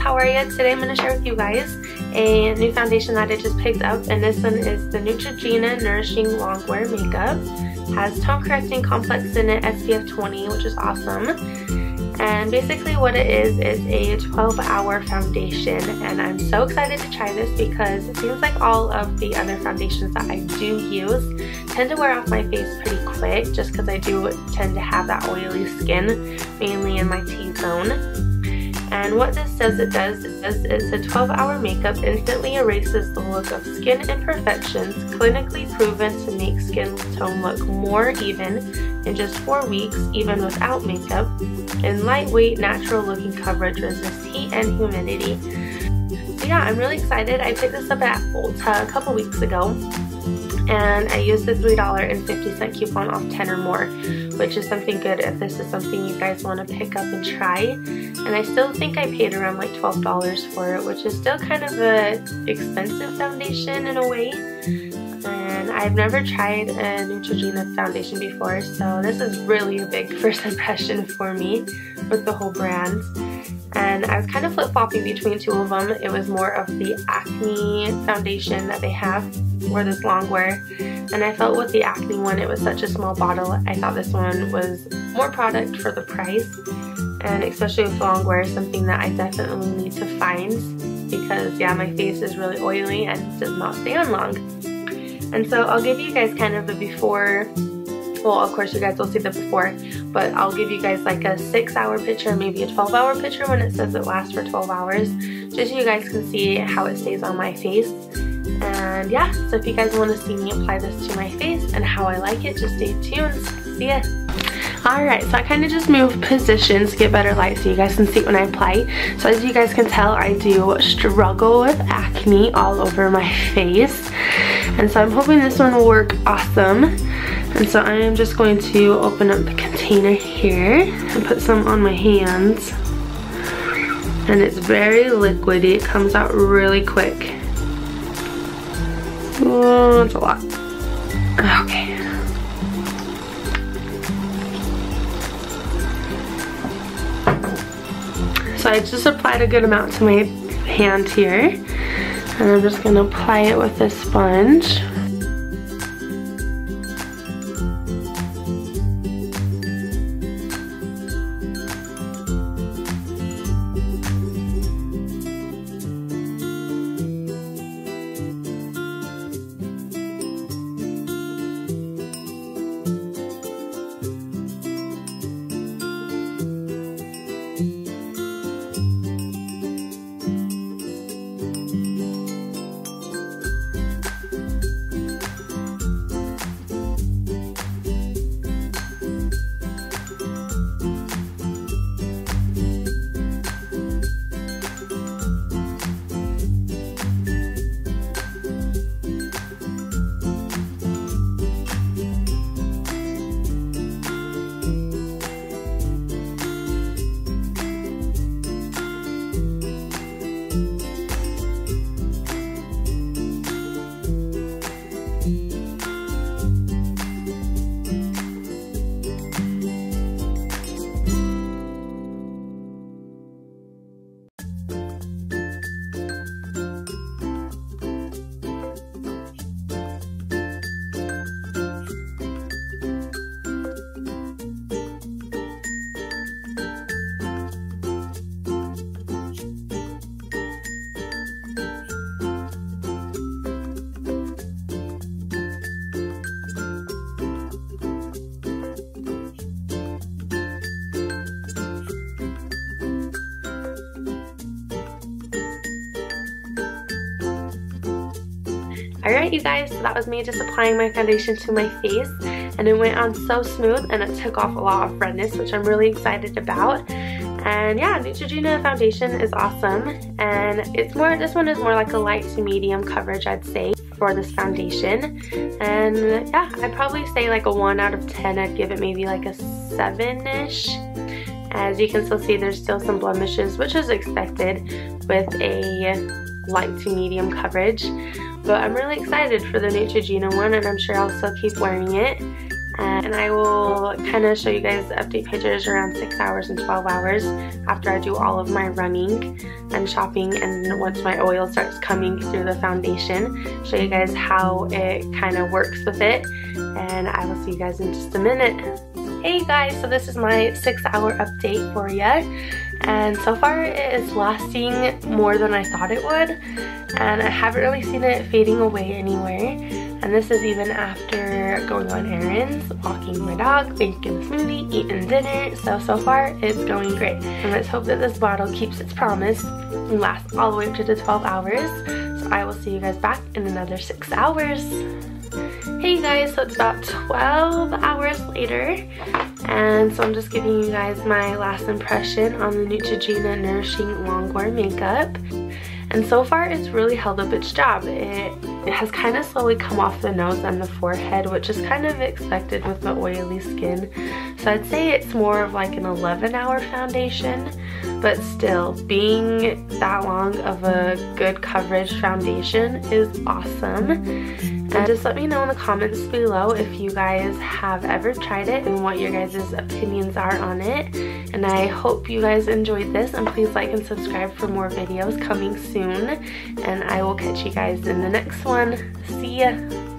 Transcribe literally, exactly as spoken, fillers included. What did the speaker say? how are you? Today I'm going to share with you guys a new foundation that I just picked up, and this one is the Neutrogena Nourishing Longwear Makeup. It has Tone Correcting Complex in it, S P F twenty, which is awesome. And basically what it is is a twelve hour foundation, and I'm so excited to try this because it seems like all of the other foundations that I do use tend to wear off my face pretty quick just because I do tend to have that oily skin, mainly in my T-zone. And what this says it does, it does is the twelve hour makeup instantly erases the look of skin imperfections, clinically proven to make skin tone look more even in just four weeks, even without makeup, and lightweight, natural looking coverage resists heat and humidity. So yeah, I'm really excited. I picked this up at Ulta a couple weeks ago, and I used the three dollar and fifty cent coupon off ten or more, which is something good if this is something you guys want to pick up and try. And I still think I paid around like twelve dollars for it, which is still kind of an expensive foundation in a way. And I've never tried a Neutrogena foundation before, so this is really a big first impression for me with the whole brand. And I was kind of flip-flopping between two of them. It was more of the acne foundation that they have, or this longwear, and I felt with the acne one, it was such a small bottle. I thought this one was more product for the price, and especially with longwear, something that I definitely need to find because yeah, my face is really oily and does not stay on long. And so I'll give you guys kind of the before. Well, of course you guys will see the before, but I'll give you guys like a six hour picture, maybe a twelve hour picture when it says it lasts for twelve hours, just so you guys can see how it stays on my face. And yeah, so if you guys want to see me apply this to my face and how I like it, just stay tuned. See ya! Alright, so I kind of just moved positions to get better light so you guys can see when I apply. So as you guys can tell, I do struggle with acne all over my face. And so I'm hoping this one will work awesome. And so I am just going to open up the container here and put some on my hands. And it's very liquidy. It comes out really quick. Oh, that's a lot. Okay. So I just applied a good amount to my hand here, and I'm just going to apply it with this sponge. Alright you guys, so that was me just applying my foundation to my face, and it went on so smooth and it took off a lot of redness, which I'm really excited about. And yeah, Neutrogena foundation is awesome, and it's more, this one is more like a light to medium coverage, I'd say, for this foundation. And yeah, I'd probably say like a one out of ten, I'd give it maybe like a seven-ish. As you can still see, there's still some blemishes, which is expected with a light to medium coverage. But I'm really excited for the Neutrogena one, and I'm sure I'll still keep wearing it. Uh, and I will kind of show you guys the update pictures around six hours and twelve hours after I do all of my running and shopping, and once my oil starts coming through the foundation, show you guys how it kind of works with it, and I will see you guys in just a minute. Hey guys, so this is my six hour update for you, and so far it is lasting more than I thought it would, and I haven't really seen it fading away anywhere. And this is even after going on errands, walking my dog, making a smoothie, eating dinner. So, so far, it's going great. And let's hope that this bottle keeps its promise and lasts all the way up to the twelve hours. So I will see you guys back in another six hours. Hey guys, so it's about twelve hours later. And so I'm just giving you guys my last impression on the Neutrogena Nourishing Longwear Makeup. And so far, it's really held up its job. It, it has kind of slowly come off the nose and the forehead, which is kind of expected with the oily skin. So I'd say it's more of like an eleven hour foundation, but still, being that long of a good coverage foundation is awesome. And just let me know in the comments below if you guys have ever tried it and what your guys' opinions are on it. And I hope you guys enjoyed this, and please like and subscribe for more videos coming soon. And I will catch you guys in the next one. See ya!